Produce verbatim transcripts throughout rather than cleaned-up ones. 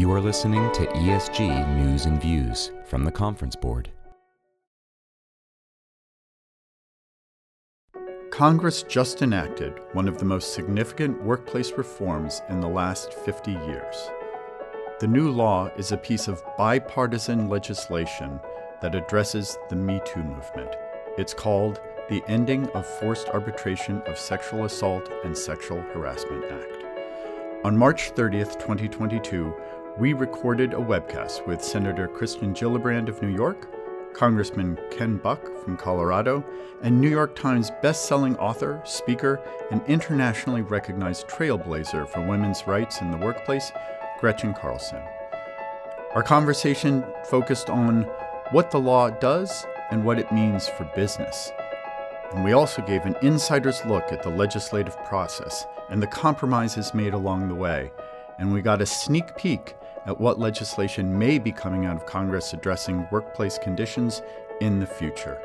You are listening to E S G News and Views from the Conference Board. Congress just enacted one of the most significant workplace reforms in the last fifty years. The new law is a piece of bipartisan legislation that addresses the Me Too movement. It's called the Ending of Forced Arbitration of Sexual Assault and Sexual Harassment Act. On March thirtieth, twenty twenty-two, we recorded a webcast with Senator Kirsten Gillibrand of New York, Congressman Ken Buck from Colorado, and New York Times best-selling author, speaker, and internationally recognized trailblazer for women's rights in the workplace, Gretchen Carlson. Our conversation focused on what the law does and what it means for business. And we also gave an insider's look at the legislative process and the compromises made along the way. And we got a sneak peek at what legislation may be coming out of Congress addressing workplace conditions in the future.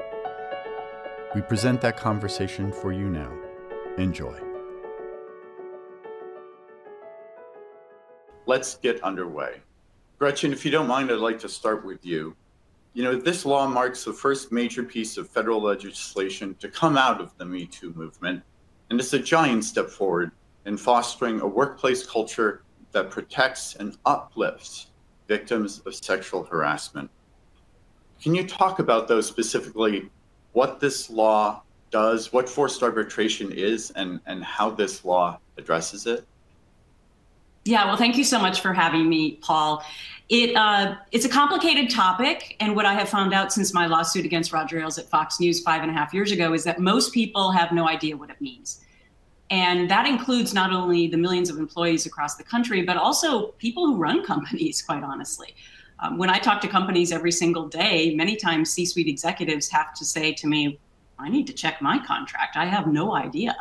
We present that conversation for you now. Enjoy. Let's get underway. Gretchen, if you don't mind, I'd like to start with you. You know, this law marks the first major piece of federal legislation to come out of the Me Too movement, and it's a giant step forward in fostering a workplace culture that protects and uplifts victims of sexual harassment. Can you talk about, though, specifically what this law does, what forced arbitration is, and, and how this law addresses it? Yeah, well, thank you so much for having me, Paul. It, uh, it's a complicated topic. And what I have found out since my lawsuit against Roger Ailes at Fox News five and a half years ago is that most people have no idea what it means. And that includes not only the millions of employees across the country, but also people who run companies, quite honestly. Um, when I talk to companies every single day, many times C-suite executives have to say to me, I need to check my contract. I have no idea.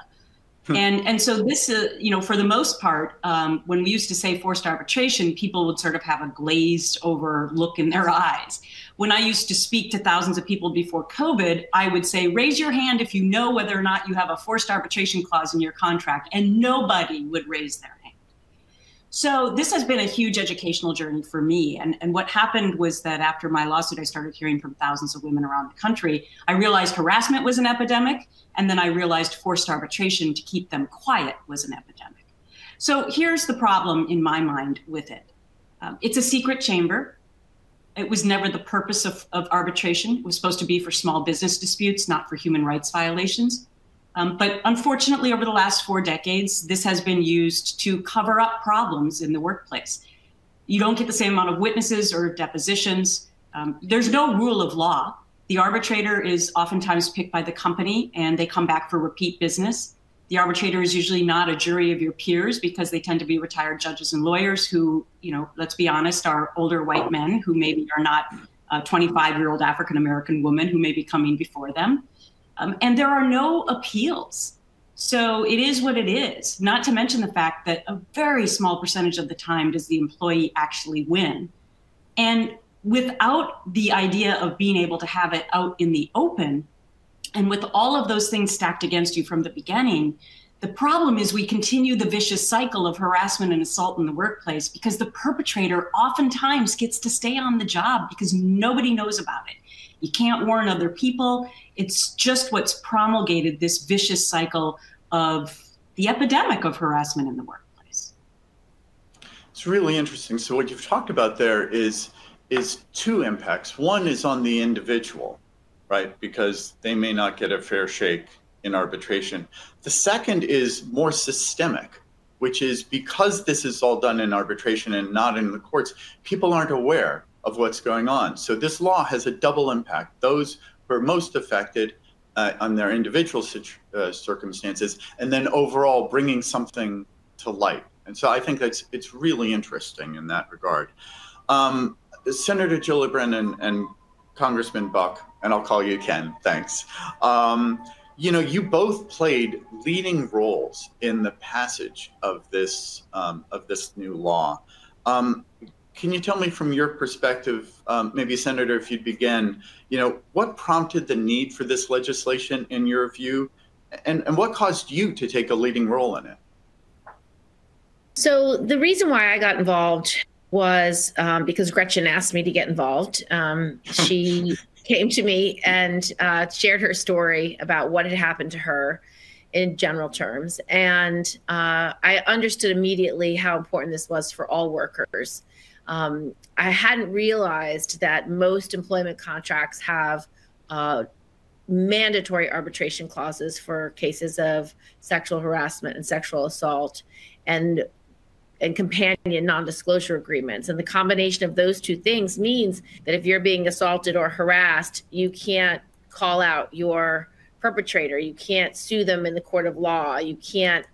And and so this, uh, you know, for the most part, um, when we used to say forced arbitration, people would sort of have a glazed over look in their eyes. When I used to speak to thousands of people before COVID, I would say, raise your hand if you know whether or not you have a forced arbitration clause in your contract, and nobody would raise their hand. So this has been a huge educational journey for me. And, and what happened was that after my lawsuit, I started hearing from thousands of women around the country. I realized harassment was an epidemic. And then I realized forced arbitration to keep them quiet was an epidemic. So here's the problem in my mind with it. Um, it's a secret chamber. It was never the purpose of, of arbitration. It was supposed to be for small business disputes, not for human rights violations. Um, but unfortunately, over the last four decades, this has been used to cover up problems in the workplace. You don't get the same amount of witnesses or depositions. Um, there's no rule of law. The arbitrator is oftentimes picked by the company and they come back for repeat business. The arbitrator is usually not a jury of your peers because they tend to be retired judges and lawyers who, you know, let's be honest, are older white men who maybe are not a twenty-five-year-old African-American woman who may be coming before them. Um, and there are no appeals. So it is what it is, not to mention the fact that a very small percentage of the time does the employee actually win. And without the idea of being able to have it out in the open, and with all of those things stacked against you from the beginning, the problem is we continue the vicious cycle of harassment and assault in the workplace because the perpetrator oftentimes gets to stay on the job because nobody knows about it. You can't warn other people. It's just what's promulgated this vicious cycle of the epidemic of harassment in the workplace. It's really interesting. So what you've talked about there is is two impacts. One is on the individual, right? Because they may not get a fair shake in arbitration. The second is more systemic, which is because this is all done in arbitration and not in the courts, people aren't aware of what's going on. So this law has a double impact. Those who are most affected uh, on their individual situ- uh, circumstances, and then overall bringing something to light. And so I think that's it's really interesting in that regard. Um, Senator Gillibrand and, and Congressman Buck, and I'll call you Ken, thanks. Um, you know, you both played leading roles in the passage of this um, of this new law. Um, can you tell me from your perspective, um, maybe Senator, if you'd begin, you know, what prompted the need for this legislation in your view, and, and what caused you to take a leading role in it? So the reason why I got involved was um, because Gretchen asked me to get involved. Um, she came to me and uh, shared her story about what had happened to her in general terms. And uh, I understood immediately how important this was for all workers. Um, I hadn't realized that most employment contracts have uh, mandatory arbitration clauses for cases of sexual harassment and sexual assault and and companion non-disclosure agreements. And the combination of those two things means that if you're being assaulted or harassed, you can't call out your perpetrator. You can't sue them in the court of law. You can't,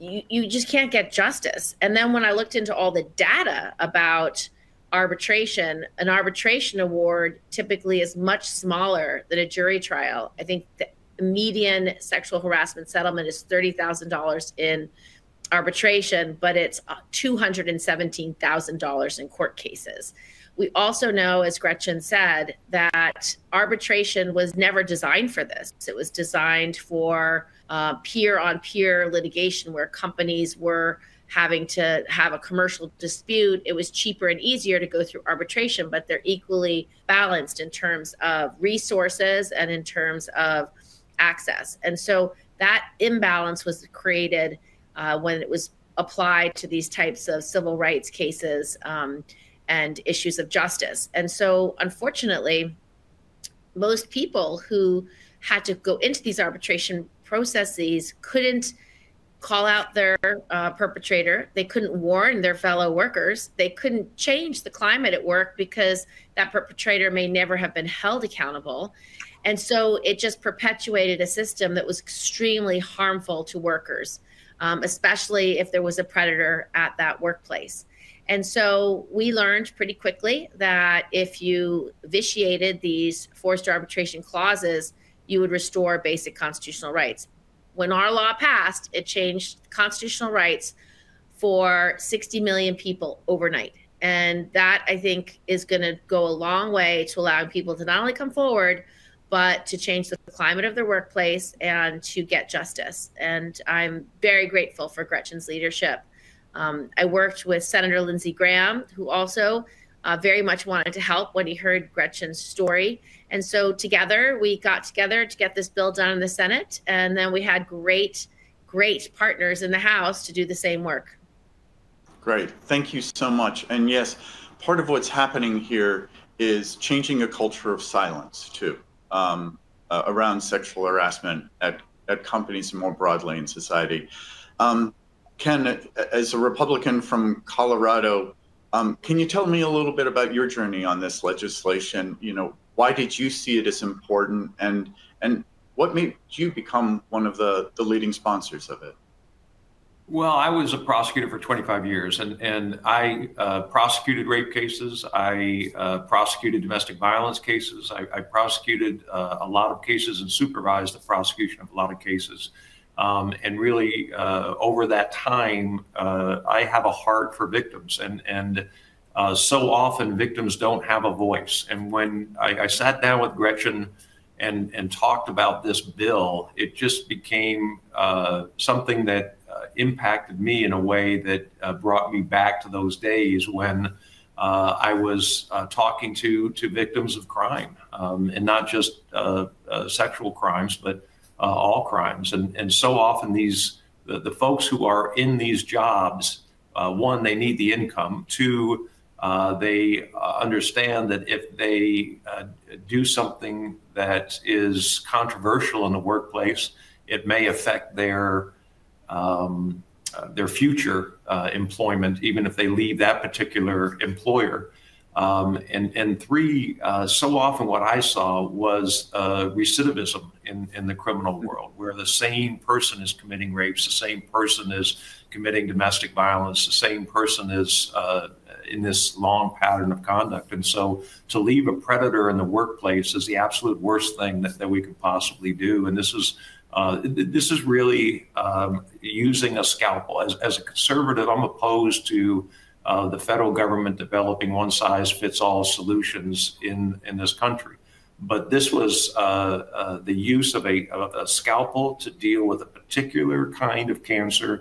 you, you just can't get justice. And then when I looked into all the data about arbitration, an arbitration award typically is much smaller than a jury trial. I think the median sexual harassment settlement is thirty thousand dollars in arbitration, but it's two hundred seventeen thousand dollars in court cases. We also know, as Gretchen said, that arbitration was never designed for this. It was designed for uh, peer-on-peer litigation where companies were having to have a commercial dispute. It was cheaper and easier to go through arbitration, but they're equally balanced in terms of resources and in terms of access. And so that imbalance was created Uh, when it was applied to these types of civil rights cases um, and issues of justice. And so, unfortunately, most people who had to go into these arbitration processes couldn't call out their uh, perpetrator. They couldn't warn their fellow workers. They couldn't change the climate at work because that perpetrator may never have been held accountable. And so it just perpetuated a system that was extremely harmful to workers. Um, especially if there was a predator at that workplace. And so we learned pretty quickly that if you vitiated these forced arbitration clauses, you would restore basic constitutional rights. When our law passed, it changed constitutional rights for sixty million people overnight. And that, I think, is going to go a long way to allowing people to not only come forward, but to change the climate of their workplace and to get justice. And I'm very grateful for Gretchen's leadership. Um, I worked with Senator Lindsey Graham, who also uh, very much wanted to help when he heard Gretchen's story. And so together, we got together to get this bill done in the Senate. And then we had great, great partners in the House to do the same work. Great, thank you so much. And yes, part of what's happening here is changing a culture of silence too. Um, uh, around sexual harassment at, at companies and more broadly in society. Um, Ken, as a Republican from Colorado, um, can you tell me a little bit about your journey on this legislation? You know, why did you see it as important, and and what made you become one of the, the leading sponsors of it? Well, I was a prosecutor for twenty-five years, and, and I uh, prosecuted rape cases. I uh, prosecuted domestic violence cases. I, I prosecuted uh, a lot of cases and supervised the prosecution of a lot of cases. Um, and really, uh, over that time, uh, I have a heart for victims. And, and uh, so often, victims don't have a voice. And when I, I sat down with Gretchen and, and talked about this bill, it just became uh, something that Uh, impacted me in a way that uh, brought me back to those days when uh, I was uh, talking to to victims of crime, um, and not just uh, uh, sexual crimes, but uh, all crimes. And and so often these the, the folks who are in these jobs, uh, one, they need the income. Two, uh, they uh, understand that if they uh, do something that is controversial in the workplace, it may affect their Um, uh, their future uh, employment, even if they leave that particular employer. Um, and, and three, uh, so often what I saw was uh, recidivism in, in the criminal world, where the same person is committing rapes, the same person is committing domestic violence, the same person is uh, in this long pattern of conduct. And so to leave a predator in the workplace is the absolute worst thing that, that we could possibly do. And this is Uh, this is really um, using a scalpel. As, as a conservative, I'm opposed to uh, the federal government developing one-size-fits-all solutions in, in this country. But this was uh, uh, the use of a, a scalpel to deal with a particular kind of cancer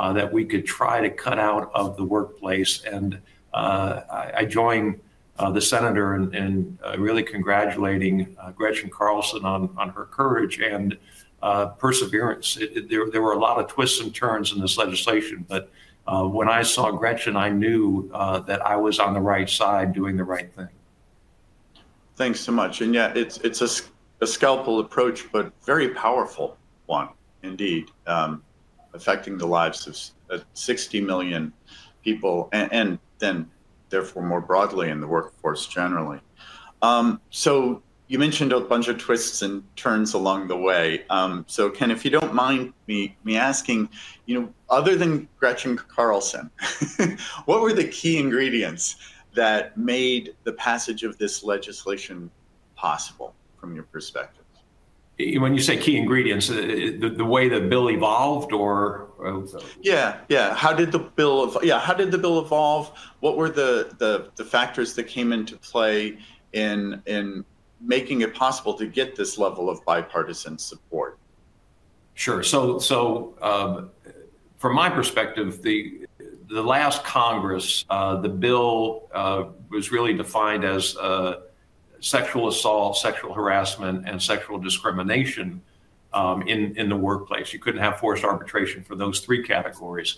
uh, that we could try to cut out of the workplace. And uh, I, I join uh, the senator in, in uh, really congratulating uh, Gretchen Carlson on, on her courage and uh, perseverance. It, it, there, there were a lot of twists and turns in this legislation, but uh, when I saw Gretchen, I knew uh, that I was on the right side doing the right thing. Thanks so much. And yeah, it's it's a, a scalpel approach, but very powerful one indeed, um, affecting the lives of sixty million people, and, and then therefore more broadly in the workforce generally. Um, so you mentioned a bunch of twists and turns along the way. Um, so Ken, if you don't mind me me asking, you know, other than Gretchen Carlson, what were the key ingredients that made the passage of this legislation possible from your perspective? When you say key ingredients, the, the way the bill evolved, or yeah, yeah. How did the bill? Ev yeah, how did the bill evolve? What were the, the the factors that came into play in in making it possible to get this level of bipartisan support? Sure. So so um, from my perspective, the the last Congress, uh, the bill uh, was really defined as Uh, sexual assault, sexual harassment, and sexual discrimination um, in, in the workplace. You couldn't have forced arbitration for those three categories.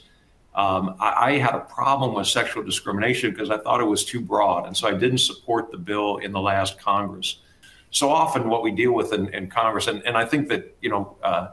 Um, I, I had a problem with sexual discrimination because I thought it was too broad, and so I didn't support the bill in the last Congress. So often what we deal with in, in Congress, and, and I think that, you know, uh,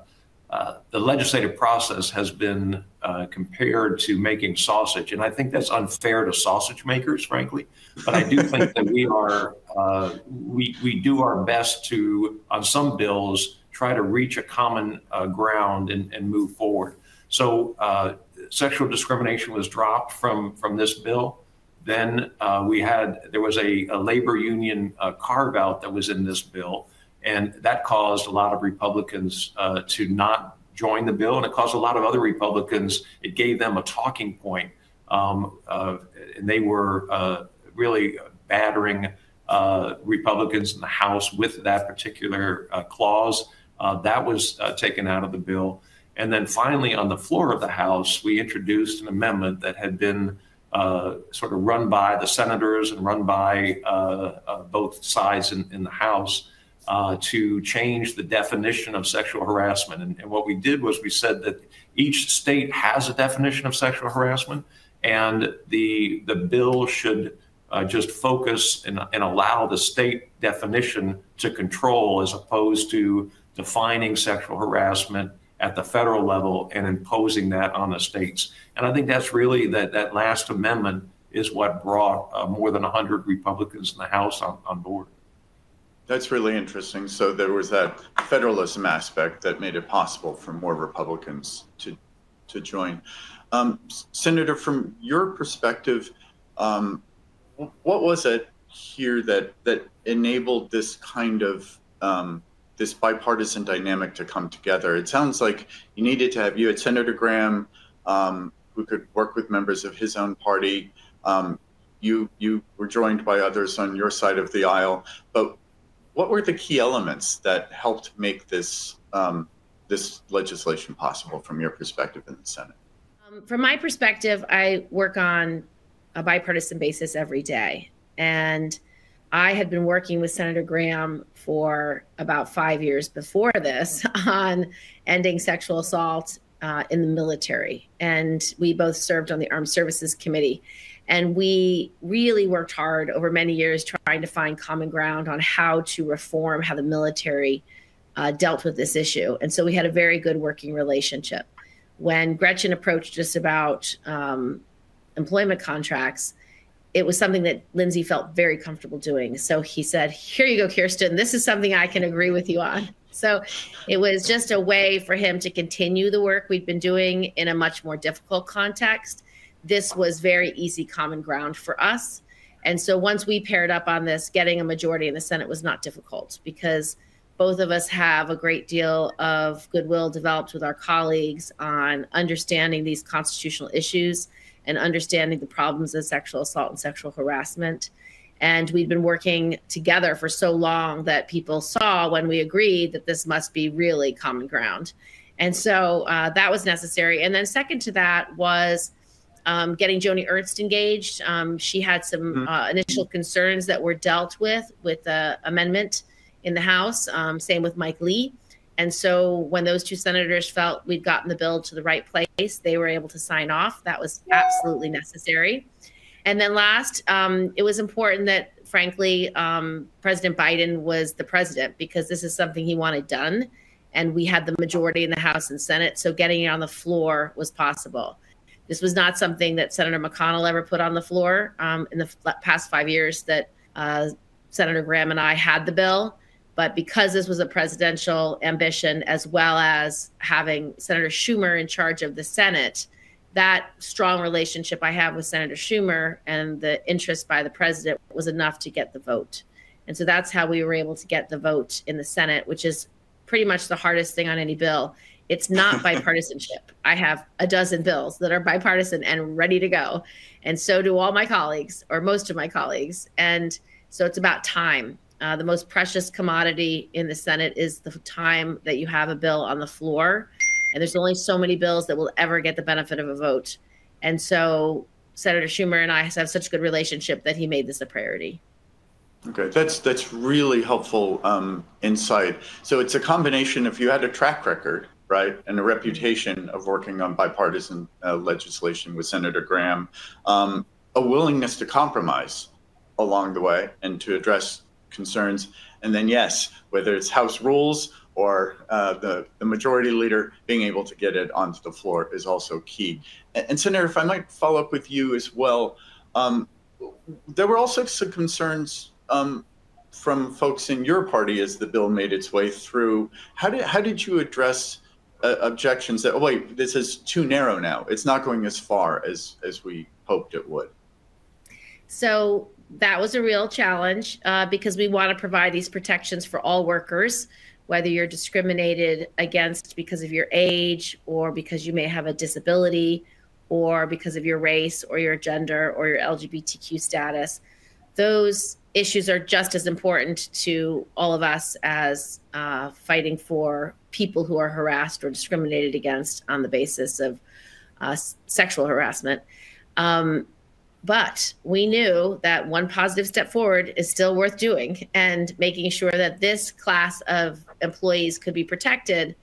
uh, the legislative process has been uh, compared to making sausage, and I think that's unfair to sausage makers, frankly. But I do think that we are Uh, we, we do our best to, on some bills, try to reach a common uh, ground and, and move forward. So uh, sexual discrimination was dropped from, from this bill. Then uh, we had, there was a, a labor union uh, carve out that was in this bill, and that caused a lot of Republicans uh, to not join the bill, and it caused a lot of other Republicans, it gave them a talking point, um, uh, and they were uh, really battering Uh, Republicans in the House with that particular uh, clause. Uh, that was uh, taken out of the bill. And then finally, on the floor of the House, we introduced an amendment that had been uh, sort of run by the senators and run by uh, uh, both sides in, in the House uh, to change the definition of sexual harassment. And, and what we did was we said that each state has a definition of sexual harassment, and the, the bill should Uh, just focus and, and allow the state definition to control, as opposed to defining sexual harassment at the federal level and imposing that on the states. And I think that's really that that last amendment is what brought uh, more than one hundred Republicans in the House on, on board. That's really interesting. So there was that federalism aspect that made it possible for more Republicans to to join. Um, Senator, from your perspective, um, what was it here that that enabled this kind of um, this bipartisan dynamic to come together? It sounds like you needed to have you had Senator Graham, um, who could work with members of his own party. Um, you you were joined by others on your side of the aisle. But what were the key elements that helped make this um, this legislation possible from your perspective in the Senate? Um, from my perspective, I work on a bipartisan basis every day. And I had been working with Senator Graham for about five years before this on ending sexual assault uh, in the military. And we both served on the Armed Services Committee. And we really worked hard over many years trying to find common ground on how to reform how the military uh, dealt with this issue. And so we had a very good working relationship. When Gretchen approached us about um, employment contracts, it was something that Lindsey felt very comfortable doing. So he said, here you go, Kirsten, this is something I can agree with you on. So it was just a way for him to continue the work we'd been doing in a much more difficult context. This was very easy common ground for us. And so once we paired up on this, getting a majority in the Senate was not difficult, because both of us have a great deal of goodwill developed with our colleagues on understanding these constitutional issues and understanding the problems of sexual assault and sexual harassment. And we'd been working together for so long that people saw when we agreed that this must be really common ground. And so uh, that was necessary. And then second to that was um, getting Joni Ernst engaged. Um, she had some mm-hmm. uh, initial concerns that were dealt with with the amendment in the House, um, same with Mike Lee. And so when those two senators felt we'd gotten the bill to the right place, they were able to sign off. That was absolutely necessary. And then last, um, it was important that, frankly, um, President Biden was the president, because this is something he wanted done. And we had the majority in the House and Senate, so getting it on the floor was possible. This was not something that Senator McConnell ever put on the floor um, in the f- past five years that uh, Senator Graham and I had the bill. But because this was a presidential ambition, as well as having Senator Schumer in charge of the Senate, that strong relationship I have with Senator Schumer and the interest by the president was enough to get the vote. And so that's how we were able to get the vote in the Senate, which is pretty much the hardest thing on any bill. It's not bipartisanship. I have a dozen bills that are bipartisan and ready to go. And so do all my colleagues, or most of my colleagues. And so it's about time. Uh, the most precious commodity in the Senate is the time that you have a bill on the floor. And there's only so many bills that will ever get the benefit of a vote. And so Senator Schumer and I have such a good relationship that he made this a priority. Okay, that's that's really helpful um, insight. So it's a combination. If you had a track record, right, and a reputation of working on bipartisan uh, legislation with Senator Graham, um, a willingness to compromise along the way and to address concerns, and then yes, whether it's House rules or uh, the, the majority leader being able to get it onto the floor is also key. And, and Senator, if I might follow up with you as well, um, there were also some concerns um, from folks in your party as the bill made its way through. How did, how did you address uh, objections that, oh wait, this is too narrow now, it's not going as far as, as we hoped it would? So that was a real challenge uh, because we want to provide these protections for all workers, whether you're discriminated against because of your age or because you may have a disability or because of your race or your gender or your L G B T Q status. Those issues are just as important to all of us as uh, fighting for people who are harassed or discriminated against on the basis of uh, sexual harassment. Um, But we knew that one positive step forward is still worth doing, and making sure that this class of employees could be protected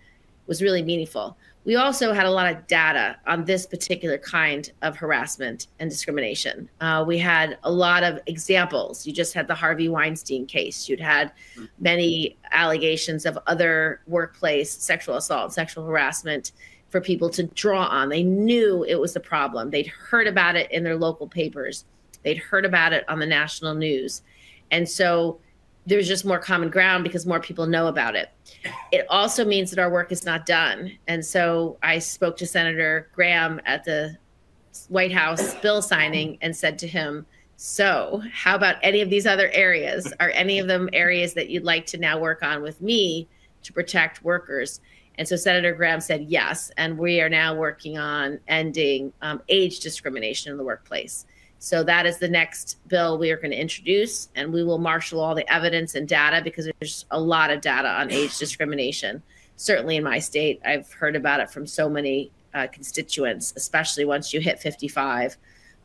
was really meaningful. We also had a lot of data on this particular kind of harassment and discrimination. Uh, we had a lot of examples. You just had the Harvey Weinstein case. You'd had many allegations of other workplace sexual assault, sexual harassment for people to draw on. They knew it was a problem. They'd heard about it in their local papers. They'd heard about it on the national news. And so there's just more common ground because more people know about it. It also means that our work is not done. And so I spoke to Senator Graham at the White House bill signing and said to him, so how about any of these other areas? Are any of them areas that you'd like to now work on with me to protect workers? And so Senator Graham said yes, and we are now working on ending um, age discrimination in the workplace. So that is the next bill we are going to introduce, and we will marshal all the evidence and data, because there's a lot of data on age discrimination. Certainly in my state, I've heard about it from so many uh, constituents, especially once you hit fifty-five.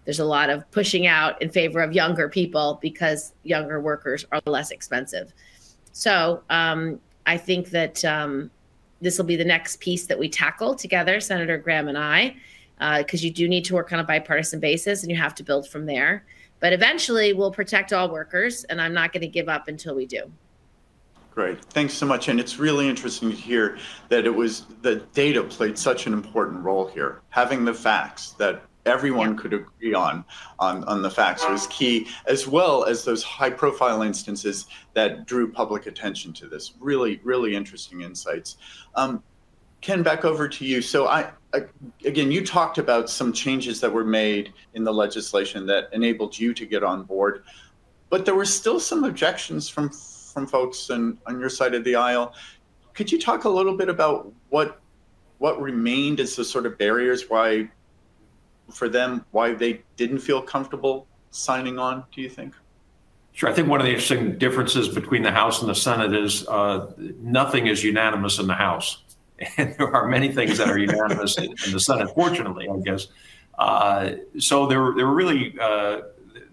There's a lot of pushing out in favor of younger people because younger workers are less expensive. So um, I think that um, this will be the next piece that we tackle together, Senator Graham and I, because uh, you do need to work on a bipartisan basis and you have to build from there. But eventually we'll protect all workers, and I'm not going to give up until we do. Great. Thanks so much. And it's really interesting to hear that it was the data played such an important role here. Having the facts that everyone yeah. could agree on, on, on the facts was key, as well as those high profile instances that drew public attention to this. Really, really interesting insights. Um, Ken, back over to you. So I, I, again, you talked about some changes that were made in the legislation that enabled you to get on board, but there were still some objections from, from folks on, on your side of the aisle. Could you talk a little bit about what, what remained as the sort of barriers why for them, why they didn't feel comfortable signing on, do you think? Sure. I think one of the interesting differences between the House and the Senate is uh, nothing is unanimous in the House. And there are many things that are unanimous in, in the Senate, fortunately, I guess. Uh, so there were, there were really uh,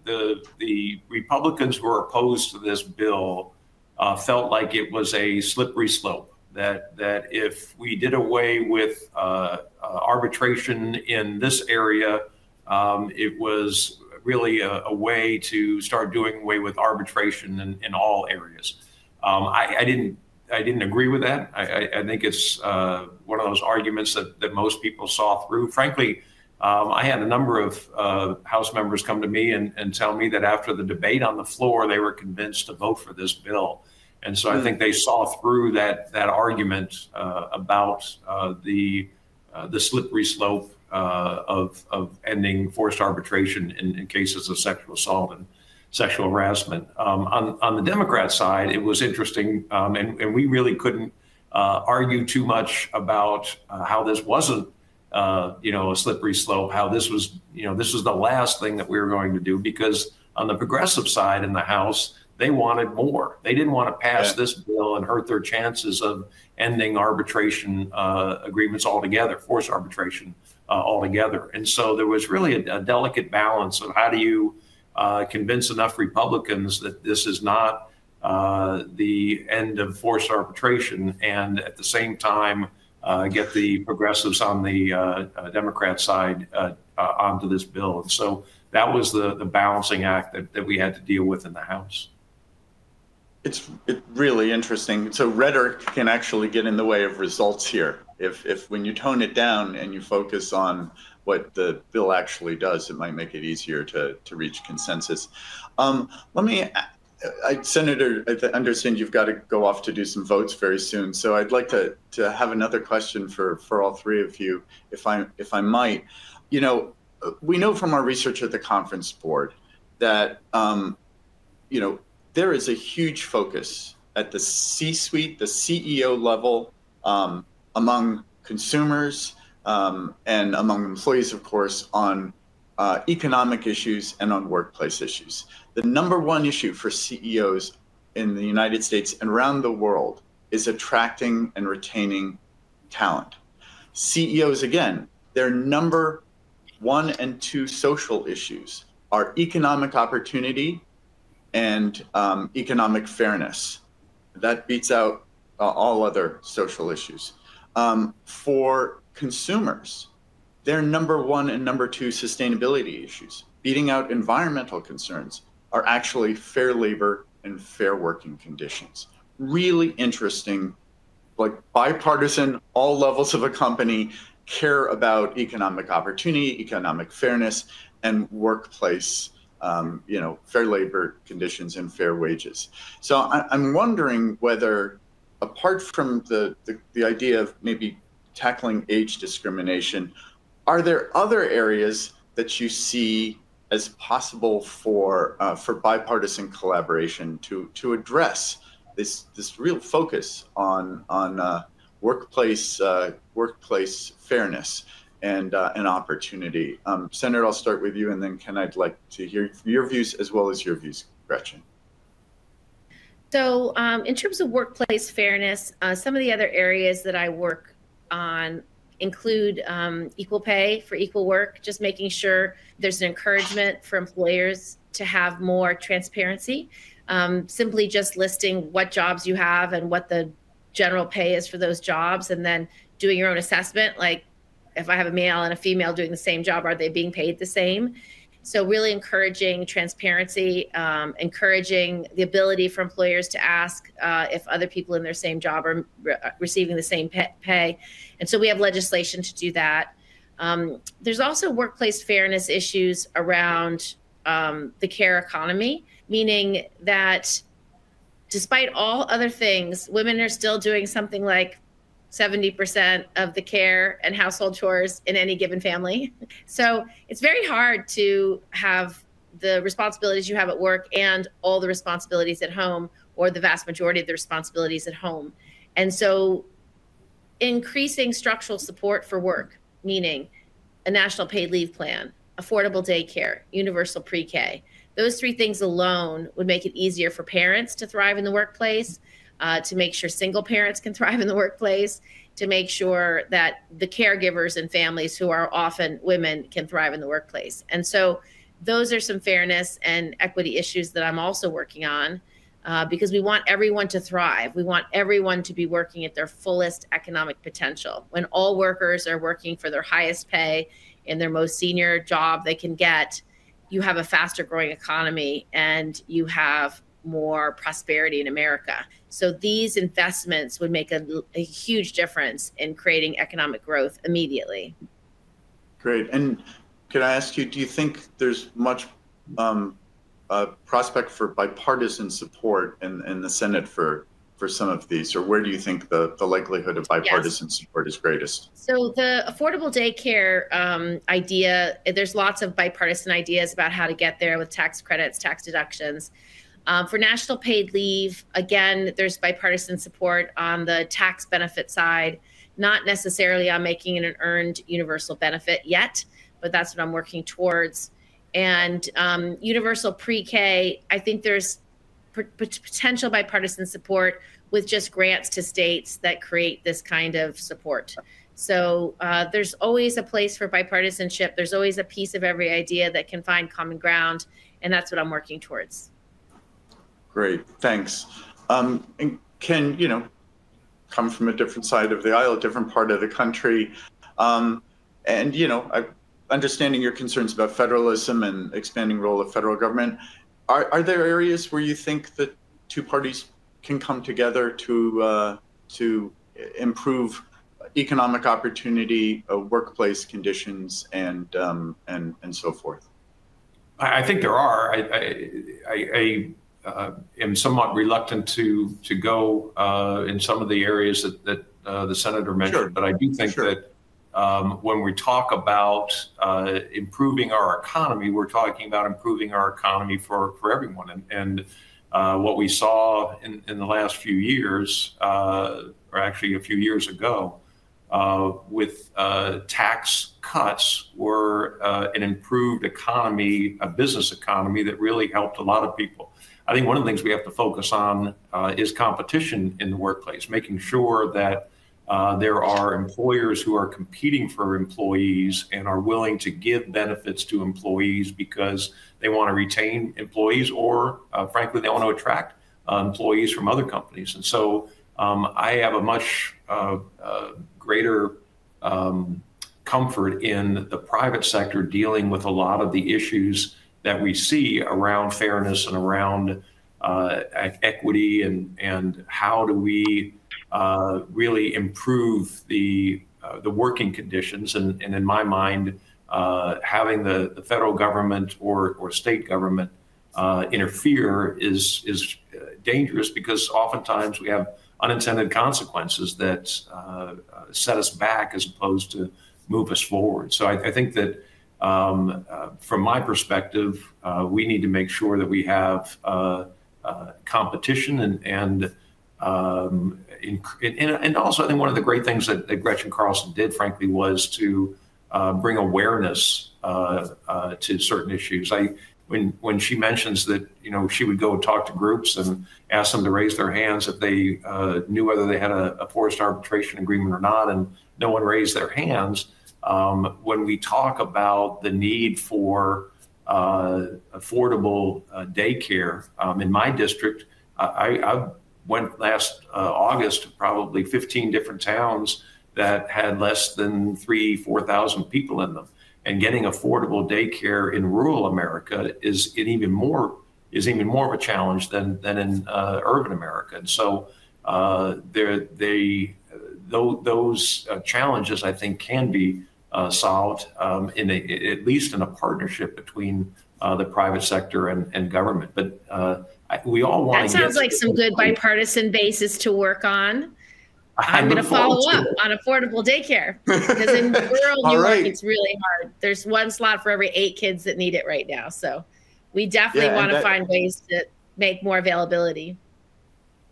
the the Republicans who were opposed to this bill uh, felt like it was a slippery slope, that that if we did away with uh, uh, arbitration in this area, um, it was really a, a way to start doing away with arbitration in, in all areas. Um, I, I didn't I didn't agree with that. I, I, I think it's uh, one of those arguments that, that most people saw through. Frankly, um, I had a number of uh, House members come to me and, and tell me that after the debate on the floor, they were convinced to vote for this bill. And so I think they saw through that that argument uh, about uh, the uh, the slippery slope uh, of of ending forced arbitration in, in cases of sexual assault and sexual harassment. Um, on on the Democrat side, it was interesting, um, and and we really couldn't uh, argue too much about uh, how this wasn't uh, you know a slippery slope, how this was you know this was the last thing that we were going to do, because on the progressive side in the House, they wanted more. They didn't want to pass yeah. this bill and hurt their chances of ending arbitration uh, agreements altogether, forced arbitration uh, altogether. And so there was really a, a delicate balance of how do you uh, convince enough Republicans that this is not uh, the end of forced arbitration, and at the same time uh, get the progressives on the uh, uh, Democrat side uh, uh, onto this bill. And so that was the, the balancing act that, that we had to deal with in the House. It's it really interesting. So rhetoric can actually get in the way of results here. If if when you tone it down and you focus on what the bill actually does, it might make it easier to, to reach consensus. Um, let me, I, Senator, I understand you've got to go off to do some votes very soon. So I'd like to to have another question for for all three of you, if I if I might. You know, we know from our research at the Conference Board that um, you know. There is a huge focus at the C-suite, the C E O level, um, among consumers um, and among employees, of course, on uh, economic issues and on workplace issues. The number one issue for C E Os in the United States and around the world is attracting and retaining talent. C E Os, again, their number one and two social issues are economic opportunity and um, economic fairness. That beats out uh, all other social issues. Um, for consumers, their number one and number two sustainability issues, beating out environmental concerns, are actually fair labor and fair working conditions. Really interesting, like bipartisan, all levels of a company care about economic opportunity, economic fairness, and workplace Um, you know, fair labor conditions and fair wages. So I, I'm wondering whether, apart from the, the, the idea of maybe tackling age discrimination, are there other areas that you see as possible for uh, for bipartisan collaboration to to address this this real focus on on uh, workplace uh, workplace fairness and uh, an opportunity? Um, Senator, I'll start with you, and then Ken, I'd like to hear your views as well as your views, Gretchen. So um, in terms of workplace fairness, uh, some of the other areas that I work on include um, equal pay for equal work, just making sure there's an encouragement for employers to have more transparency, um, simply just listing what jobs you have and what the general pay is for those jobs, and then doing your own assessment, like, if I have a male and a female doing the same job, are they being paid the same? So really encouraging transparency, um, encouraging the ability for employers to ask uh, if other people in their same job are re receiving the same pay. And so we have legislation to do that. Um, there's also workplace fairness issues around um, the care economy, meaning that despite all other things, women are still doing something like seventy percent of the care and household chores in any given family. So it's very hard to have the responsibilities you have at work and all the responsibilities at home, or the vast majority of the responsibilities at home. And so increasing structural support for work, meaning a national paid leave plan, affordable daycare, universal pre-K, those three things alone would make it easier for parents to thrive in the workplace. uh, to make sure single parents can thrive in the workplace, to make sure that the caregivers and families, who are often women, can thrive in the workplace. And so those are some fairness and equity issues that I'm also working on, uh, because we want everyone to thrive. We want everyone to be working at their fullest economic potential. When all workers are working for their highest pay in their most senior job they can get, you have a faster growing economy and you have more prosperity in America. So these investments would make a, a huge difference in creating economic growth immediately. Great. And could I ask you, do you think there's much um, uh, prospect for bipartisan support in, in the Senate for for some of these, or where do you think the, the likelihood of bipartisan yes. support is greatest? So the affordable daycare um, idea, there's lots of bipartisan ideas about how to get there with tax credits, tax deductions. Um, for national paid leave, again, there's bipartisan support on the tax benefit side, not necessarily on making it an earned universal benefit yet, but that's what I'm working towards. And um, universal pre-K, I think there's p- potential bipartisan support with just grants to states that create this kind of support. So uh, there's always a place for bipartisanship. There's always a piece of every idea that can find common ground, and that's what I'm working towards. Great, thanks. Um, and Ken, you know, come from a different side of the aisle, a different part of the country, um, and you know, I, understanding your concerns about federalism and expanding role of federal government, are, are there areas where you think that two parties can come together to uh, to improve economic opportunity, uh, workplace conditions, and um, and and so forth? I think there are. I I, I, I uh, am somewhat reluctant to to go uh, in some of the areas that that uh, the senator mentioned, sure. but I do think sure. that. Um, when we talk about uh, improving our economy, we're talking about improving our economy for, for everyone. And, and uh, what we saw in, in the last few years, uh, or actually a few years ago, uh, with uh, tax cuts were uh, an improved economy, a business economy that really helped a lot of people. I think one of the things we have to focus on uh, is competition in the workplace, making sure that Uh, there are employers who are competing for employees and are willing to give benefits to employees because they want to retain employees, or uh, frankly, they want to attract uh, employees from other companies. And so um, I have a much uh, uh, greater um, comfort in the private sector dealing with a lot of the issues that we see around fairness and around uh, e- equity and, and how do we Uh, really improve the uh, the working conditions, and, and in my mind, uh, having the, the federal government or or state government uh, interfere is is dangerous, because oftentimes we have unintended consequences that uh, set us back as opposed to move us forward. So I, I think that um, uh, from my perspective, uh, we need to make sure that we have uh, uh, competition and and. Um, in, in, and also, I think one of the great things that, that Gretchen Carlson did, frankly, was to uh, bring awareness uh, uh, to certain issues. I, when when she mentions that, you know, she would go talk to groups and ask them to raise their hands if they uh, knew whether they had a, a forced arbitration agreement or not, and no one raised their hands. Um, when we talk about the need for uh, affordable uh, daycare um, in my district, I, I've went last uh, August to probably fifteen different towns that had less than three, four thousand people in them. And getting affordable daycare in rural America is an even more is even more of a challenge than than in uh, urban America. And so uh, there they th- those uh, challenges, I think, can be uh, solved um, in a, at least in a partnership between uh, the private sector and, and government. But uh, we all want that sounds like some good bipartisan basis to work on. I'm going to follow up on affordable daycare, because in rural New York, it's really hard. There's one slot for every eight kids that need it right now. So we definitely want to find ways to make more availability.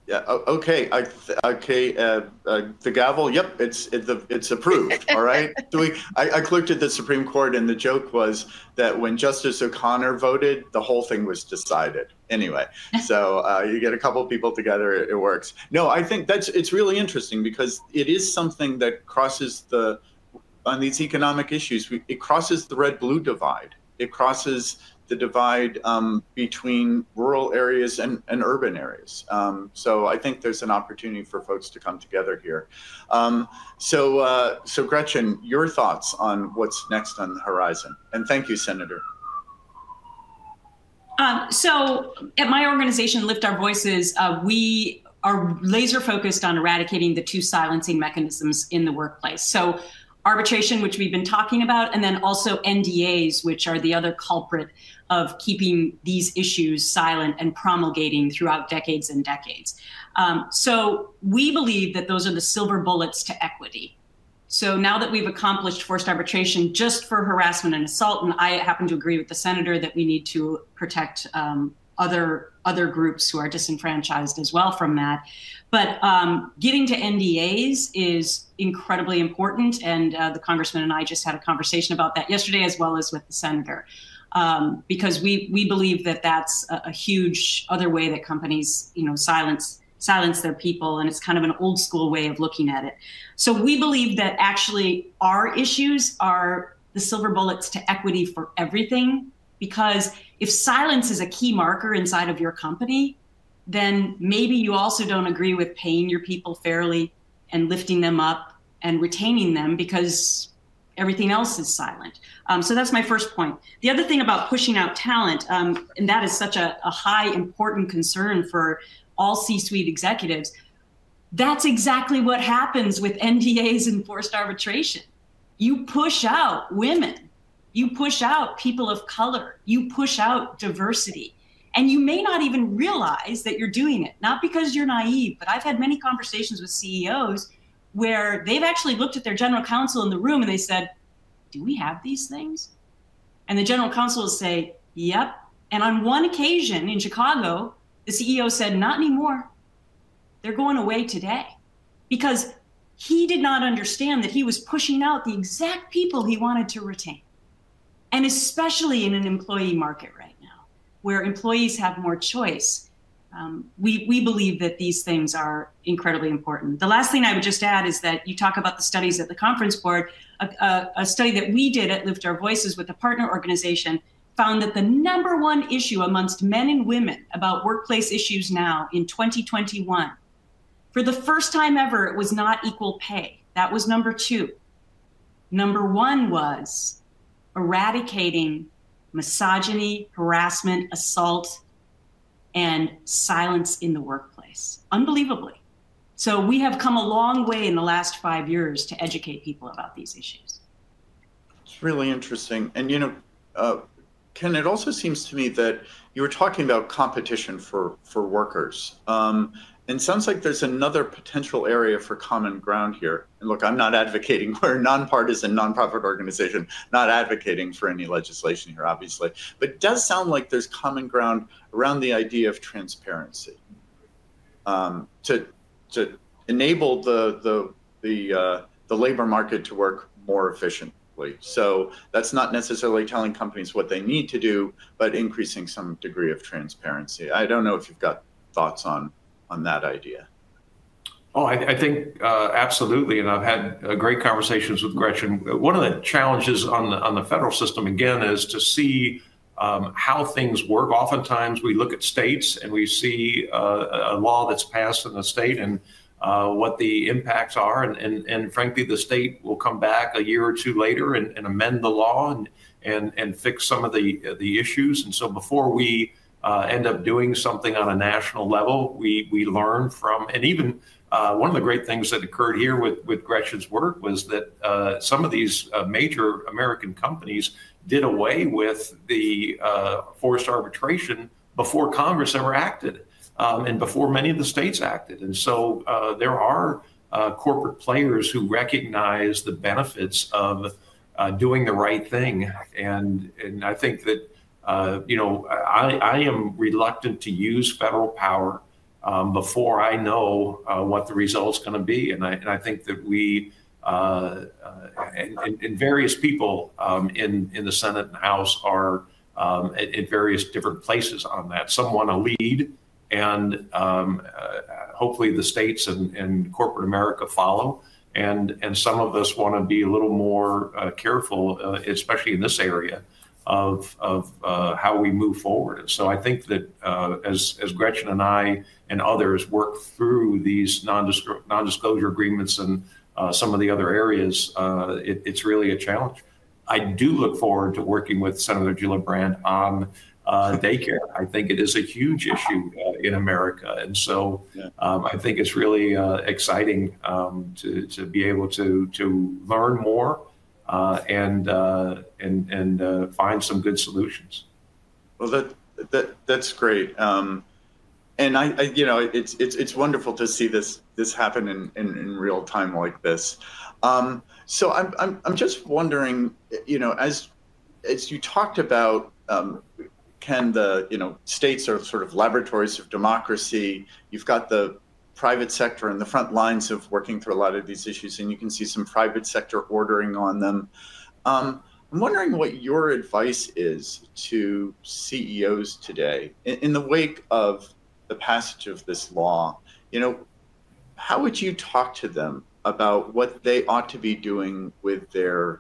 Yeah. Okay. I, okay. Uh, uh, the gavel. Yep. It's it, the, it's approved. All right. Do we? I, I clicked at the Supreme Court, and the joke was that when Justice O'Connor voted, the whole thing was decided. Anyway, so uh, you get a couple of people together, it, it works. No, I think that's it's really interesting because it is something that crosses the on these economic issues. We, it crosses the red-blue divide. It crosses the divide um, between rural areas and, and urban areas. Um, so I think there's an opportunity for folks to come together here. Um, so, uh, so Gretchen, your thoughts on what's next on the horizon? And thank you, Senator. Um, so at my organization, Lift Our Voices, uh, we are laser focused on eradicating the two silencing mechanisms in the workplace. So arbitration, which we've been talking about, and then also N D As, which are the other culprit of keeping these issues silent and promulgating throughout decades and decades. Um, so we believe that those are the silver bullets to equity. So now that we've accomplished forced arbitration just for harassment and assault, and I happen to agree with the senator that we need to protect um, other other groups who are disenfranchised as well from that. But um, getting to N D As is incredibly important. And uh, the congressman and I just had a conversation about that yesterday, as well as with the senator, um, because we we believe that that's a, a huge other way that companies, you know, silence silence their people. And it's kind of an old school way of looking at it. So we believe that actually our issues are the silver bullets to equity for everything, because if silence is a key marker inside of your company, then maybe you also don't agree with paying your people fairly and lifting them up and retaining them because everything else is silent. Um, so that's my first point. The other thing about pushing out talent, um, and that is such a, a high important concern for all C-suite executives, that's exactly what happens with N D As and forced arbitration. You push out women, you push out people of color, you push out diversity. And you may not even realize that you're doing it, not because you're naive, but I've had many conversations with C E Os where they've actually looked at their general counsel in the room and they said, do we have these things? And the general counsel will say, yep. And on one occasion in Chicago, the C E O said, not anymore. They're going away today, because he did not understand that he was pushing out the exact people he wanted to retain. And especially in an employee market right now, where employees have more choice. Um, we, we believe that these things are incredibly important. The last thing I would just add is that you talk about the studies at the Conference Board. A, a, a study that we did at Lift Our Voices with a partner organization found that the number one issue amongst men and women about workplace issues now in twenty twenty-one, for the first time ever, it was not equal pay. That was number two. Number one was eradicating misogyny, harassment, assault, and silence in the workplace, unbelievably. So we have come a long way in the last five years to educate people about these issues. It's really interesting. And, you know, uh, Ken, it also seems to me that you were talking about competition for, for workers. Um, And it sounds like there's another potential area for common ground here. And look, I'm not advocating, we're a nonpartisan, nonprofit organization, not advocating for any legislation here, obviously. But it does sound like there's common ground around the idea of transparency. Um, to, to enable the, the, the, uh, the labor market to work more efficiently. So that's not necessarily telling companies what they need to do, but increasing some degree of transparency. I don't know if you've got thoughts on on that idea. Oh, I, I think uh, absolutely. And I've had uh, great conversations with Gretchen. One of the challenges on the, on the federal system, again, is to see um, how things work. Oftentimes we look at states and we see uh, a law that's passed in the state and uh, what the impacts are. And, and, and frankly, the state will come back a year or two later and, and amend the law and, and, and fix some of the, the issues. And so before we Uh, end up doing something on a national level, we we learn from, and even uh, one of the great things that occurred here with, with Gretchen's work was that uh, some of these uh, major American companies did away with the uh, forced arbitration before Congress ever acted, um, and before many of the states acted. And so uh, there are uh, corporate players who recognize the benefits of uh, doing the right thing. And, and I think that Uh, you know, I, I am reluctant to use federal power um, before I know uh, what the result's going to be. And I, and I think that we uh, uh, and, and various people um, in, in the Senate and House are um, at, at various different places on that. Some want to lead, and um, uh, hopefully the states and, and corporate America follow. And, and some of us want to be a little more uh, careful, uh, especially in this area, of, of uh, how we move forward. And so I think that uh, as, as Gretchen and I and others work through these non-disclosure, non-disclosure agreements and uh, some of the other areas, uh, it, it's really a challenge. I do look forward to working with Senator Gillibrand on uh, daycare. I think it is a huge issue uh, in America. And so um, I think it's really uh, exciting um, to, to be able to, to learn more Uh, and, uh, and and and uh, find some good solutions. Well, that that that's great, um, and I, I you know it's it's it's wonderful to see this this happen in, in, in real time like this. Um, so I'm I'm I'm just wondering, you know, as as you talked about, um, Ken, the you know states are sort of laboratories of democracy. You've got the private sector in the front lines of working through a lot of these issues, and you can see some private sector ordering on them. Um, I'm wondering what your advice is to C E Os today in, in the wake of the passage of this law. You know, how would you talk to them about what they ought to be doing with their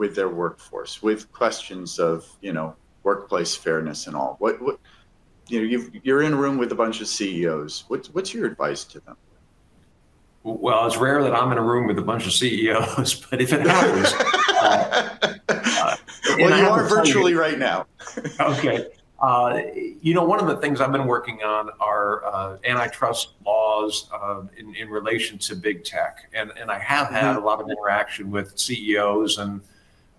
with their workforce, with questions of you know workplace fairness and all? What what You know, you've, you're in a room with a bunch of C E Os. What's, what's your advice to them? Well, it's rare that I'm in a room with a bunch of C E Os, but if it happens, uh, uh, well, you are virtually you, right now. Okay, uh, you know, one of the things I've been working on are uh, antitrust laws uh, in, in relation to big tech, and and I have had a lot of interaction with C E Os and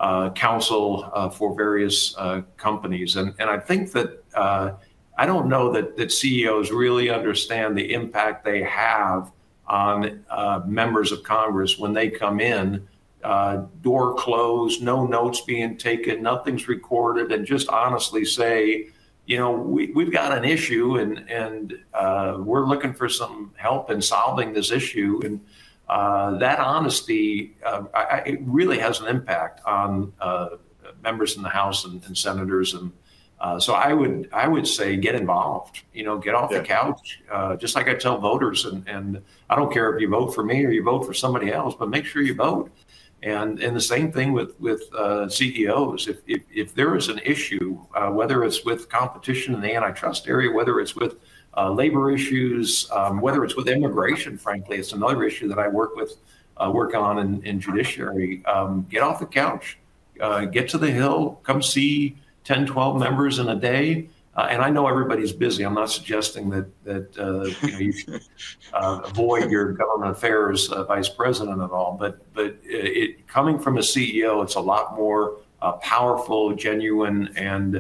uh, counsel uh, for various uh, companies, and and I think that. Uh, I don't know that, that C E Os really understand the impact they have on uh, members of Congress when they come in, uh, door closed, no notes being taken, nothing's recorded, and just honestly say, you know, we, we've got an issue and, and uh, we're looking for some help in solving this issue. And uh, that honesty, uh, I, it really has an impact on uh, members in the House and, and senators and Uh, so I would I would say get involved, you know, get off yeah. the couch, uh, just like I tell voters. And, and I don't care if you vote for me or you vote for somebody else, but make sure you vote. And and the same thing with with uh, C E Os. If, if if there is an issue, uh, whether it's with competition in the antitrust area, whether it's with uh, labor issues, um, whether it's with immigration, frankly, it's another issue that I work with uh, work on in, in judiciary. Um, get off the couch, uh, get to the Hill, come see ten, twelve members in a day. Uh, and I know everybody's busy. I'm not suggesting that that uh, you, know, you should uh, avoid your government affairs uh, vice president at all. But but it, coming from a C E O, it's a lot more uh, powerful, genuine, and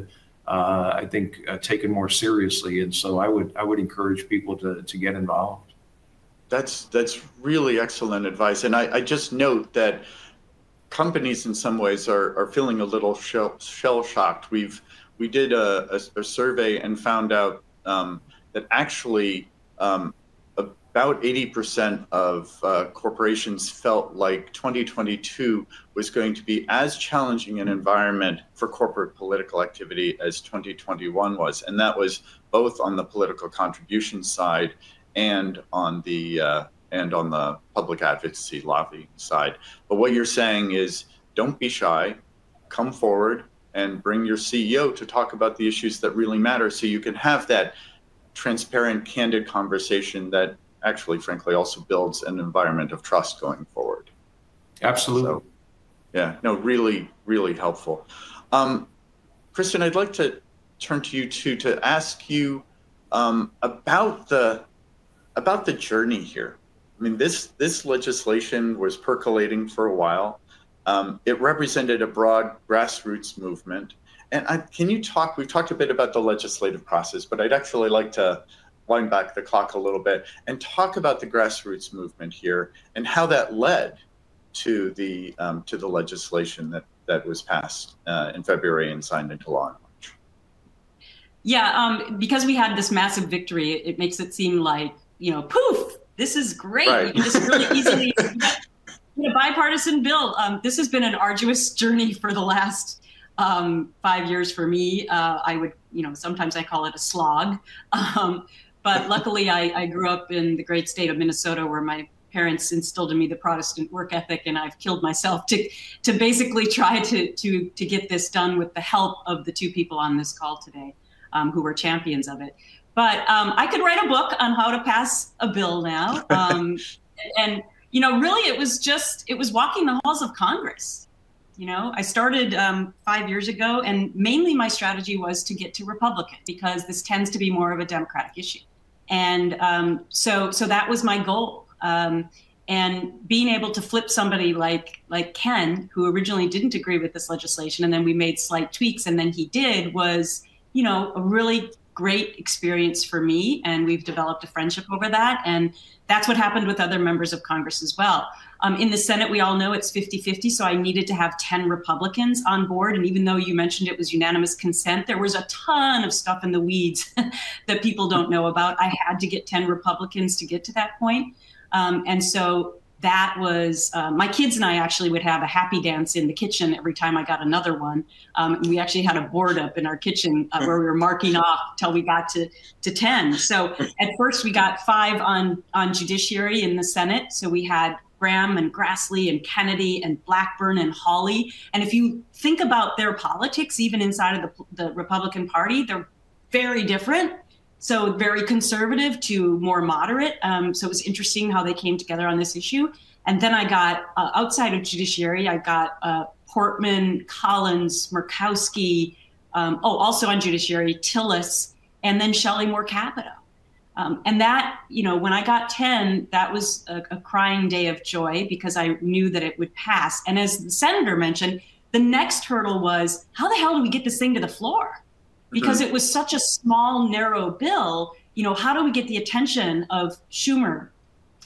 uh, I think uh, taken more seriously. And so I would I would encourage people to to get involved. That's that's really excellent advice. And I, I just note that companies in some ways are, are feeling a little shell, shell shocked. We've we did a, a, a survey and found out um, that actually um, about eighty percent of uh, corporations felt like twenty twenty-two was going to be as challenging an environment for corporate political activity as twenty twenty-one was, and that was both on the political contribution side and on the uh, and on the public advocacy lobbying side. But what you're saying is, don't be shy, come forward and bring your C E O to talk about the issues that really matter, so you can have that transparent, candid conversation that actually, frankly, also builds an environment of trust going forward. Absolutely. So, yeah, no, really, really helpful. Um, Kirsten, I'd like to turn to you too, to ask you um, about the about the journey here. I mean, this, this legislation was percolating for a while. Um, it represented a broad grassroots movement. And I, can you talk, we've talked a bit about the legislative process, but I'd actually like to wind back the clock a little bit and talk about the grassroots movement here and how that led to the, um, to the legislation that, that was passed uh, in February and signed into law in March. Yeah, um, because we had this massive victory, it, it makes it seem like, you know, poof, this is great. Right. We can just really easily get a bipartisan bill. Um, this has been an arduous journey for the last um, five years for me. Uh, I would, you know, sometimes I call it a slog. Um, but luckily, I, I grew up in the great state of Minnesota, where my parents instilled in me the Protestant work ethic, and I've killed myself to to basically try to to to get this done with the help of the two people on this call today, um, who were champions of it. But um, I could write a book on how to pass a bill now, um, and you know, really, it was just it was walking the halls of Congress. You know, I started um, five years ago, and mainly my strategy was to get to Republican because this tends to be more of a Democratic issue, and um, so so that was my goal. Um, and being able to flip somebody like like Ken, who originally didn't agree with this legislation, and then we made slight tweaks, and then he did, was, you know, a really great experience for me, and we've developed a friendship over that, and that's what happened with other members of Congress as well. Um, in the Senate, we all know it's fifty fifty, so I needed to have ten Republicans on board, and even though you mentioned it was unanimous consent, there was a ton of stuff in the weeds that people don't know about. I had to get ten Republicans to get to that point. Um, and so that was, uh, my kids and I actually would have a happy dance in the kitchen every time I got another one. Um, and we actually had a board up in our kitchen uh, where we were marking off till we got to, to ten. So at first we got five on, on judiciary in the Senate. So we had Graham and Grassley and Kennedy and Blackburn and Hawley. And if you think about their politics, even inside of the, the Republican Party, they're very different. So very conservative to more moderate. Um, so it was interesting how they came together on this issue. And then I got uh, outside of judiciary, I got uh, Portman, Collins, Murkowski. Um, oh, also on judiciary, Tillis, and then Shelley Moore Capito. Um, and that, you know, when I got ten, that was a, a crying day of joy because I knew that it would pass. And as the senator mentioned, the next hurdle was, how the hell do we get this thing to the floor? Because it was such a small, narrow bill, you know, how do we get the attention of Schumer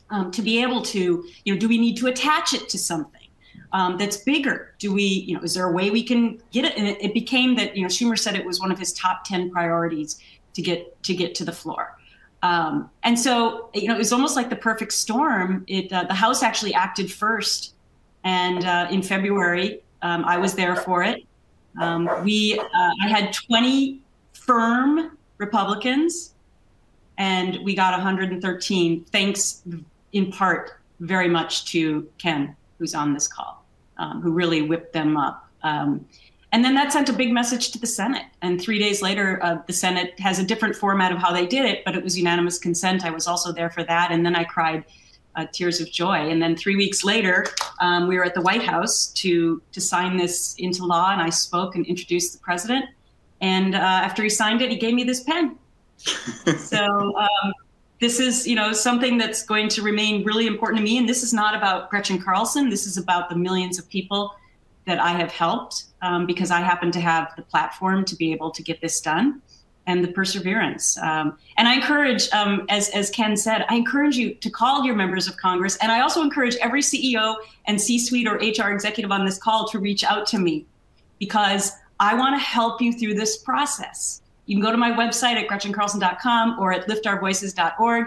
um, to be able to, you know, do we need to attach it to something um, that's bigger? Do we, you know, is there a way we can get it? And it, it became that, you know, Schumer said it was one of his top ten priorities to get to get to the floor. Um, and so, you know, it was almost like the perfect storm. It uh, the House actually acted first. And uh, in February, um, I was there for it. Um, we, uh, I had twenty firm Republicans, and we got one hundred thirteen, thanks in part very much to Ken, who's on this call, um, who really whipped them up. Um, and then that sent a big message to the Senate. And three days later, uh, the Senate has a different format of how they did it, but it was unanimous consent. I was also there for that. And then I cried uh, tears of joy. And then three weeks later, um, we were at the White House to to sign this into law, and I spoke and introduced the president. And uh, after he signed it, he gave me this pen. So um, this is, you know, something that's going to remain really important to me. And this is not about Gretchen Carlson. This is about the millions of people that I have helped um, because I happen to have the platform to be able to get this done. And the perseverance. Um, and I encourage, um, as, as Ken said, I encourage you to call your members of Congress. And I also encourage every C E O and C-suite or H R executive on this call to reach out to me because I want to help you through this process. You can go to my website at gretchen carlson dot com or at lift our voices dot org.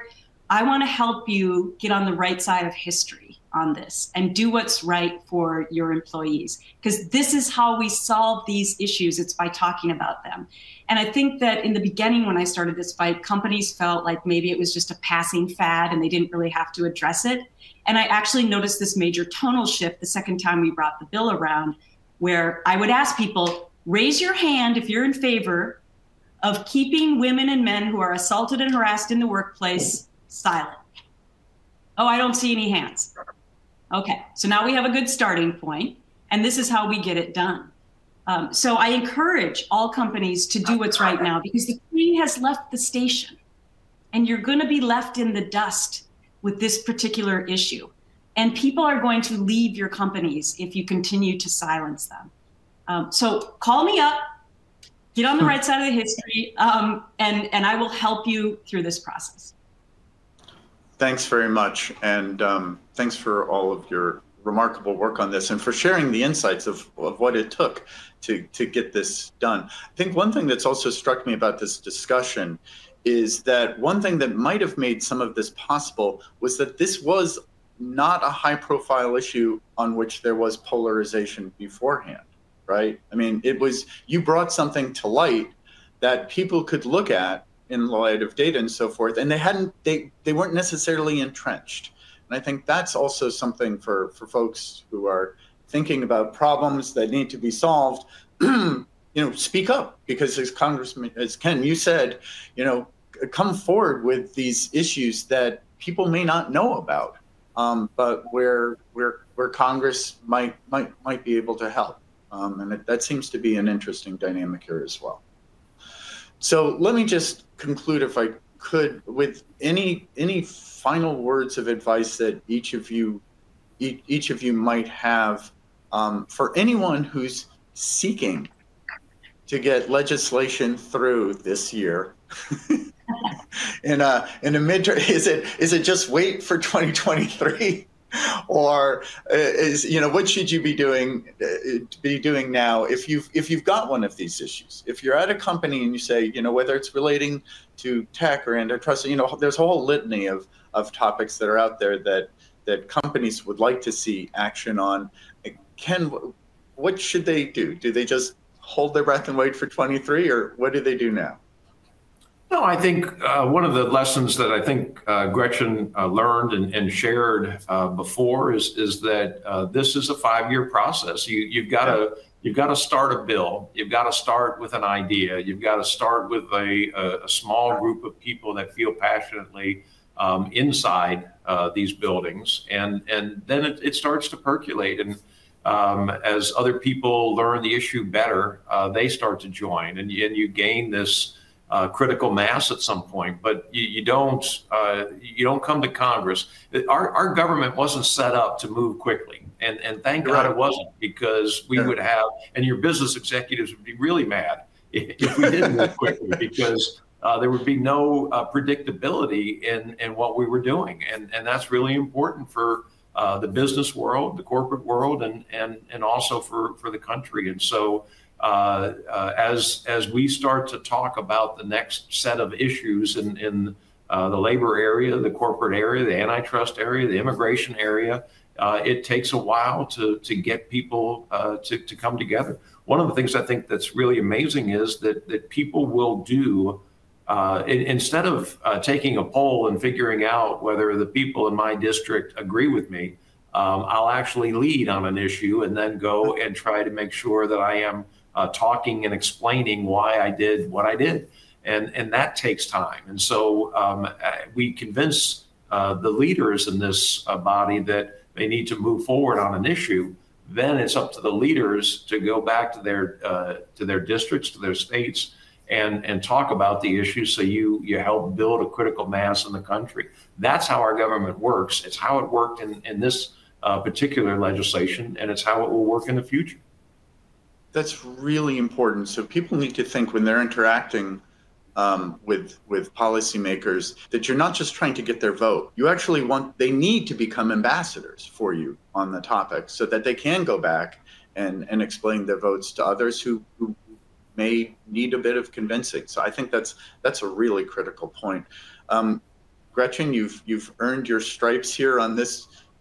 I want to help you get on the right side of history on this and do what's right for your employees because this is how we solve these issues. It's by talking about them. And I think that in the beginning, when I started this fight, companies felt like maybe it was just a passing fad and they didn't really have to address it. And I actually noticed this major tonal shift the second time we brought the bill around, where I would ask people, raise your hand if you're in favor of keeping women and men who are assaulted and harassed in the workplace silent. Oh, I don't see any hands. Okay, so now we have a good starting point, and this is how we get it done. Um, so I encourage all companies to do what's right now because the train has left the station and you're going to be left in the dust with this particular issue. And people are going to leave your companies if you continue to silence them. Um, so call me up, get on the right side of the history, um, and, and I will help you through this process. Thanks very much. And um, thanks for all of your remarkable work on this and for sharing the insights of, of what it took to, to get this done. I think one thing that's also struck me about this discussion is that one thing that might have made some of this possible was that this was not a high profile issue on which there was polarization beforehand, right? I mean, it was, you brought something to light that people could look at in light of data and so forth, and they hadn't, they, they weren't necessarily entrenched. And I think that's also something for, for folks who are thinking about problems that need to be solved, you know, speak up, because as Congressman, as Ken, you said, you know, come forward with these issues that people may not know about, um, but where where where Congress might might might be able to help, um, and it, that seems to be an interesting dynamic here as well. So let me just conclude, if I could, with any any final words of advice that each of you each, each of you might have um, for anyone who's seeking to get legislation through this year in a in a midterm. Is it is it just wait for twenty twenty-three, or is, you know, what should you be doing be doing now if you've if you've got one of these issues? If you're at a company and you say, you know, whether it's relating to tech or antitrust, you know, there's a whole litany of of topics that are out there that that companies would like to see action on. Ken, what should they do? Do they just hold their breath and wait for twenty-three, or what do they do now? No, I think uh, one of the lessons that I think uh, Gretchen uh, learned and, and shared uh, before is is that uh, this is a five-year process. You you've got to you've got to start a bill. You've got to start with an idea. You've got to start with a, a small group of people that feel passionately um, inside uh, these buildings, and and then it, it starts to percolate. And um, as other people learn the issue better, uh, they start to join, and and you gain this Uh, critical mass at some point, but you, you don't uh, you don't come to Congress. Our, our government wasn't set up to move quickly, and and thank God it wasn't, because we would have, and your business executives would be really mad if we didn't move quickly, because uh, there would be no uh, predictability in in what we were doing, and and that's really important for uh, the business world, the corporate world, and and and also for for the country, and so. Uh, uh, as as we start to talk about the next set of issues in, in uh, the labor area, the corporate area, the antitrust area, the immigration area, uh, it takes a while to, to get people uh, to, to come together. One of the things I think that's really amazing is that, that people will do, uh, in, instead of uh, taking a poll and figuring out whether the people in my district agree with me, um, I'll actually lead on an issue and then go and try to make sure that I am Uh, talking and explaining why I did what I did, and and that takes time. And so um, we convince uh, the leaders in this uh, body that they need to move forward on an issue. Then it's up to the leaders to go back to their uh, to their districts, to their states, and and talk about the issue. So you you help build a critical mass in the country. That's how our government works. It's how it worked in in this uh, particular legislation, and it's how it will work in the future. That's really important. So people need to think when they're interacting um, with with policymakers that you're not just trying to get their vote. You actually want, they need to become ambassadors for you on the topic so that they can go back and, and explain their votes to others who, who may need a bit of convincing. So I think that's that's a really critical point. Um, Gretchen, you've you've earned your stripes here on this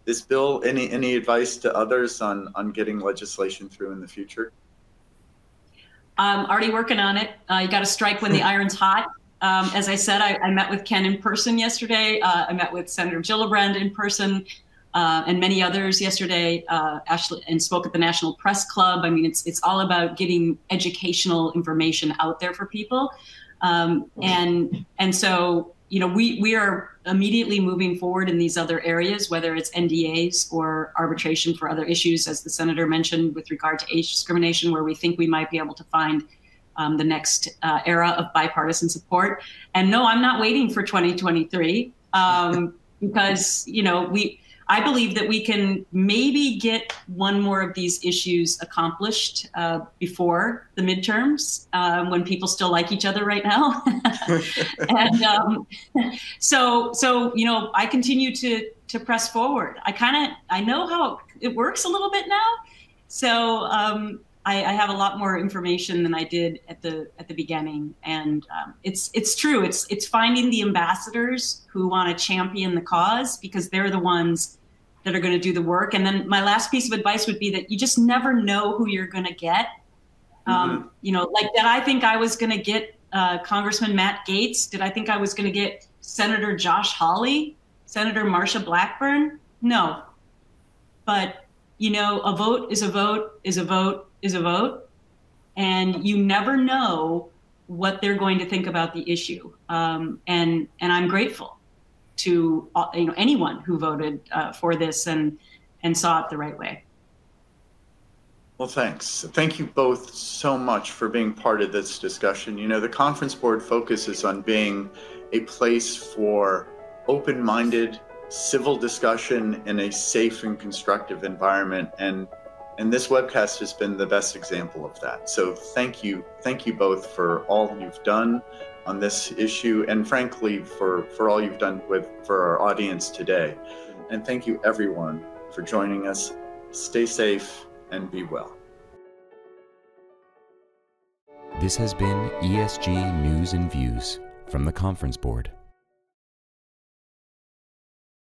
this bill. Any any advice to others on on getting legislation through in the future? I'm already working on it. Uh, you got to strike when the iron's hot. Um, as I said, I, I met with Ken in person yesterday. Uh, I met with Senator Gillibrand in person uh, and many others yesterday, uh, Ashley, and spoke at the National Press Club. I mean, it's it's all about getting educational information out there for people. Um, and and so, you know, we, we are immediately moving forward in these other areas, whether it's N D As or arbitration for other issues, as the senator mentioned, with regard to age discrimination, where we think we might be able to find um, the next uh, era of bipartisan support. And no, I'm not waiting for twenty twenty-three um, because, you know, we I believe that we can maybe get one more of these issues accomplished uh, before the midterms, um, when people still like each other right now. and um, so, so you know, I continue to to press forward. I kind of I know how it works a little bit now. So um, I, I have a lot more information than I did at the at the beginning, and um, it's it's true. It's it's finding the ambassadors who want to champion the cause, because they're the ones that are going to do the work. And then my last piece of advice would be that you just never know who you're going to get. Um, mm-hmm. You know, like that. I think I was going to get uh, Congressman Matt Gaetz. Did I think I was going to get Senator Josh Hawley, Senator Marsha Blackburn? No. But, you know, a vote is a vote is a vote is a vote. And you never know what they're going to think about the issue. Um, and and I'm grateful to you know anyone who voted uh, for this and and saw it the right way. Well, thanks. Thank you both so much for being part of this discussion. You know, the Conference Board focuses on being a place for open-minded civil discussion in a safe and constructive environment, and and this webcast has been the best example of that. So thank you, thank you both for all you've done on this issue, and frankly for for all you've done with for our audience today. And thank you everyone for joining us. Stay safe and be well. This has been E S G News and Views from the Conference Board.